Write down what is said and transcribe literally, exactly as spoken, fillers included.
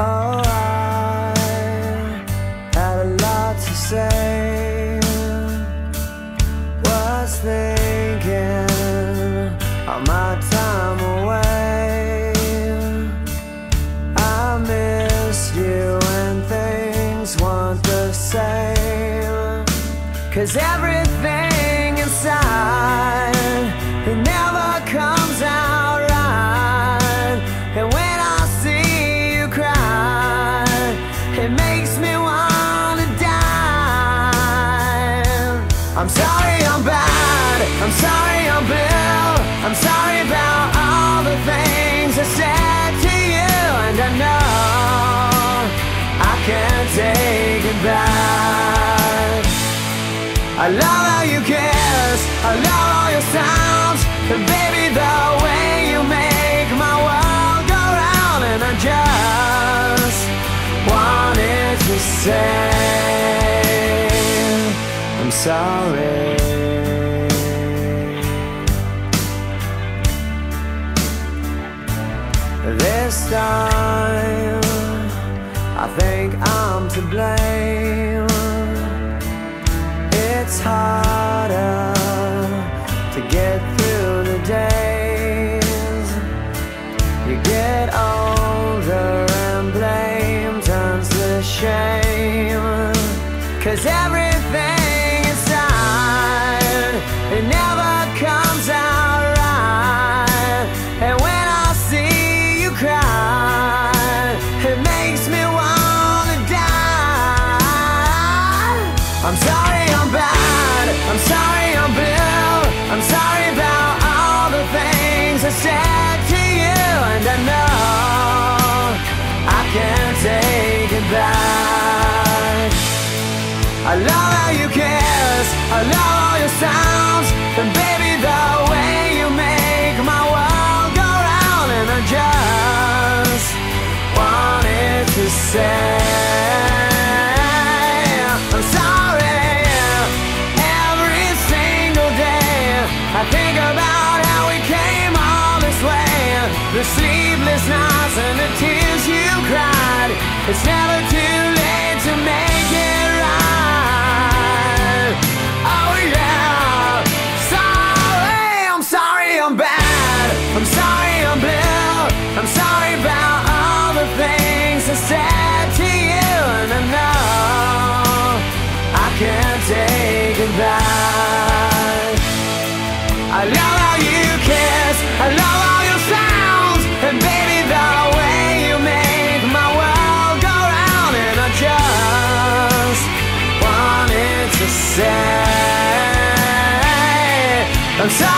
Oh, I had a lot to say. Was thinking all my time away. I miss you and things weren't the same, 'cause everything inside, it never comes out right. And when I see you cry, it makes me wanna die. I'm sorry I'm bad, I'm sorry I'm Bill, I'm sorry about all the things I said to you. And I know I can't take it back. I love how you kiss, I love all your sounds, and baby, the way you make my world go round. And I just wanted to say I'm sorry. This time I think I'm to blame. It's harder to get through the days. You get older and blame turns to shame, 'cause everything inside, it never comes out right. And when I see you cry, it makes me wanna die. I'm sorry I'm bad, I'm sorry I'm Bill, I'm sorry about things I said to you. And I know I can't take it back. I love how you kiss, I love all your sounds, and baby, the way you make my world go round. And I just wanted to say I'm sorry. Every single day I think about the sleepless nights and the tears you cried. It's never too late to make it right. Oh yeah. Sorry, I'm sorry I'm bad, I'm sorry I'm Bill, I'm sorry about all the things I said to you. And I know I can't take it back. I love how you kiss, I love how you sound, and baby, the way you make my world go round. And I just wanted to say I'm sorry.